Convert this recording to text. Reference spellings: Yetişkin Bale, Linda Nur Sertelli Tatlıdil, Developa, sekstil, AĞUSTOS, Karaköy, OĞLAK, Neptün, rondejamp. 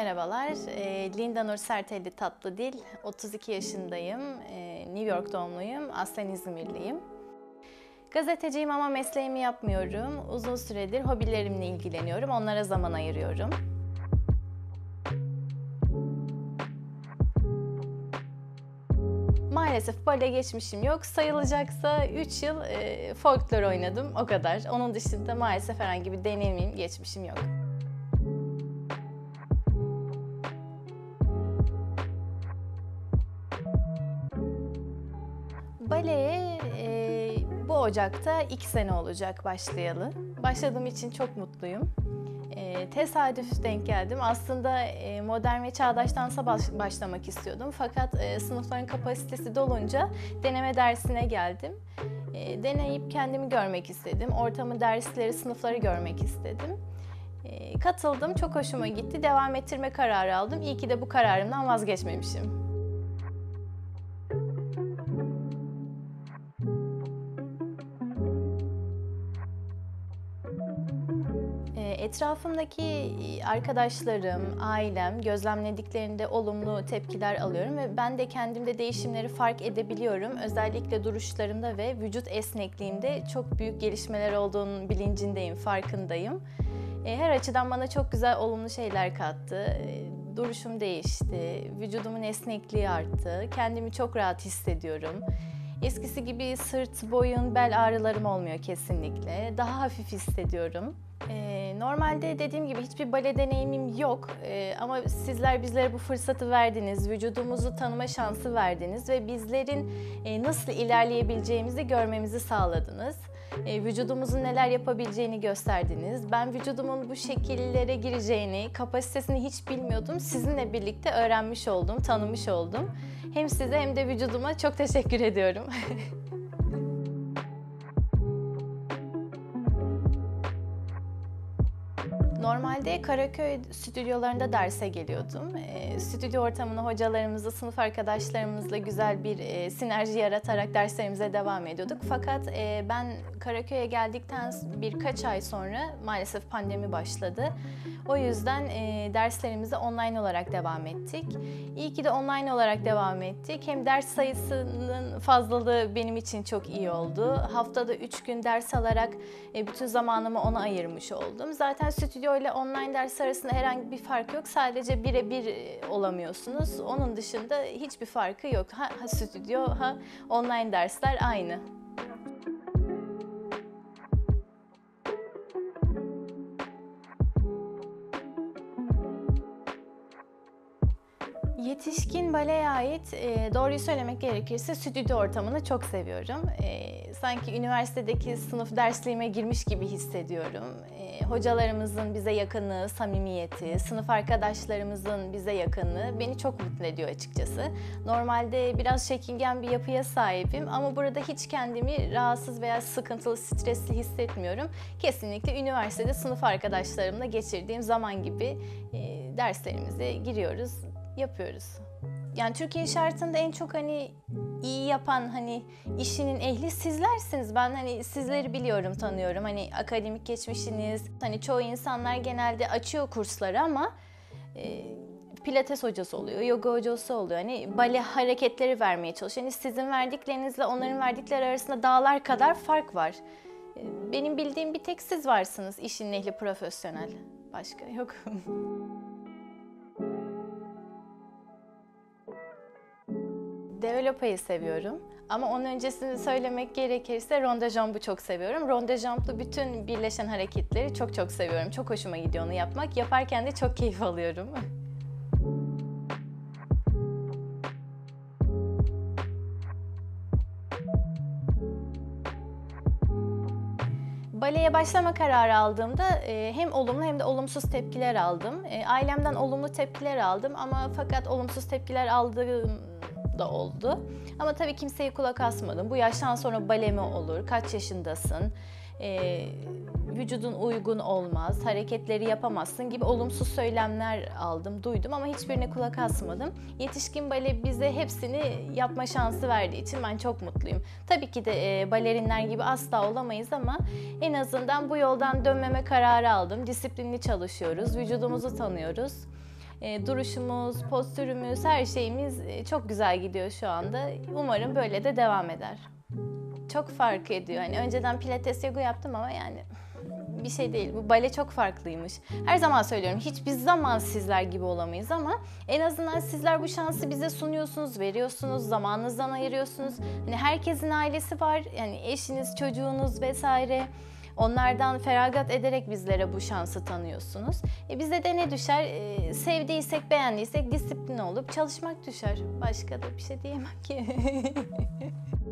Merhabalar, Linda Nur Sertelli Tatlıdil, 32 yaşındayım, New York doğumluyum, aslen İzmirliyim. Gazeteciyim ama mesleğimi yapmıyorum, uzun süredir hobilerimle ilgileniyorum, onlara zaman ayırıyorum. Maalesef bale geçmişim yok. Sayılacaksa 3 yıl folklor oynadım, o kadar. Onun dışında maalesef herhangi bir deneyimim, geçmişim yok. Baleye bu Ocak'ta 2 sene olacak başlayalı. Başladığım için çok mutluyum. Tesadüf denk geldim. Aslında modern ve çağdaş dansa başlamak istiyordum. Fakat sınıfların kapasitesi dolunca deneme dersine geldim. Deneyip kendimi görmek istedim. Ortamı, dersleri, sınıfları görmek istedim. Katıldım. Çok hoşuma gitti. Devam ettirme kararı aldım. İyi ki de bu kararımdan vazgeçmemişim. Etrafımdaki arkadaşlarım, ailem gözlemlediklerinde olumlu tepkiler alıyorum ve ben de kendimde değişimleri fark edebiliyorum. Özellikle duruşlarımda ve vücut esnekliğimde çok büyük gelişmeler olduğunun bilincindeyim, farkındayım. Her açıdan bana çok güzel, olumlu şeyler kattı. Duruşum değişti, vücudumun esnekliği arttı, kendimi çok rahat hissediyorum. Eskisi gibi sırt, boyun, bel ağrılarım olmuyor kesinlikle. Daha hafif hissediyorum. Normalde dediğim gibi hiçbir bale deneyimim yok ama sizler bizlere bu fırsatı verdiniz, vücudumuzu tanıma şansı verdiniz ve bizlerin nasıl ilerleyebileceğimizi görmemizi sağladınız. Vücudumuzun neler yapabileceğini gösterdiniz. Ben vücudumun bu şekillere gireceğini, kapasitesini hiç bilmiyordum. Sizinle birlikte öğrenmiş oldum, tanımış oldum. Hem size hem de vücuduma çok teşekkür ediyorum. Normalde Karaköy stüdyolarında derse geliyordum. Stüdyo ortamını hocalarımızla, sınıf arkadaşlarımızla güzel bir sinerji yaratarak derslerimize devam ediyorduk. Fakat ben Karaköy'e geldikten birkaç ay sonra maalesef pandemi başladı. O yüzden derslerimize online olarak devam ettik. İyi ki de online olarak devam ettik. Hem ders sayısının fazlalığı benim için çok iyi oldu. Haftada 3 gün ders alarak bütün zamanımı ona ayırmış oldum. Zaten stüdyo ile online ders arasında herhangi bir fark yok. Sadece birebir olamıyorsunuz. Onun dışında hiçbir farkı yok. Ha stüdyo, ha online dersler aynı. Yetişkin baleye ait, doğruyu söylemek gerekirse stüdyo ortamını çok seviyorum. Sanki üniversitedeki sınıf dersliğime girmiş gibi hissediyorum. Hocalarımızın bize yakınlığı, samimiyeti, sınıf arkadaşlarımızın bize yakınlığı beni çok mutlu ediyor açıkçası. Normalde biraz çekingen bir yapıya sahibim ama burada hiç kendimi rahatsız veya sıkıntılı, stresli hissetmiyorum. Kesinlikle üniversitede sınıf arkadaşlarımla geçirdiğim zaman gibi derslerimize giriyoruz, yapıyoruz. Yani Türkiye şartında en çok iyi yapan işinin ehli sizlersiniz. Ben sizleri biliyorum, tanıyorum. Akademik geçmişiniz. Çoğu insanlar genelde açıyor kursları ama pilates hocası oluyor, yoga hocası oluyor. Bale hareketleri vermeye çalışıyor. Sizin verdiklerinizle onların verdikleri arasında dağlar kadar fark var. Benim bildiğim bir tek siz varsınız işin ehli, profesyonel. Başka yok. Developa'yı seviyorum ama onun öncesini söylemek gerekirse rondejamp'u çok seviyorum. Rondejamp'lu bütün birleşen hareketleri çok seviyorum. Çok hoşuma gidiyor onu yapmak. Yaparken de çok keyif alıyorum. Baleye başlama kararı aldığımda hem olumlu hem de olumsuz tepkiler aldım. Ailemden olumlu tepkiler aldım ama fakat olumsuz tepkiler aldığım da oldu. Ama tabii kimseye kulak asmadım. Bu yaştan sonra bale mi olur? Kaç yaşındasın? Vücudun uygun olmaz, hareketleri yapamazsın gibi olumsuz söylemler aldım, duydum ama hiçbirine kulak asmadım. Yetişkin bale bize hepsini yapma şansı verdiği için ben çok mutluyum. Tabii ki de balerinler gibi asla olamayız ama en azından bu yoldan dönmeme kararı aldım. Disiplinli çalışıyoruz, vücudumuzu tanıyoruz. duruşumuz, postürümüz, her şeyimiz çok güzel gidiyor şu anda. Umarım böyle de devam eder. Çok fark ediyor. Hani önceden pilates, yoga yaptım ama yani bir şey değil. Bu bale çok farklıymış. Her zaman söylüyorum, hiçbir zaman sizler gibi olamayız ama en azından sizler bu şansı bize sunuyorsunuz, veriyorsunuz, zamanınızdan ayırıyorsunuz. Hani herkesin ailesi var. Yani eşiniz, çocuğunuz vesaire. Onlardan feragat ederek bizlere bu şansı tanıyorsunuz. Bize de ne düşer? Sevdiysek, beğendiysek disiplin olup çalışmak düşer. Başka da bir şey diyemem ki.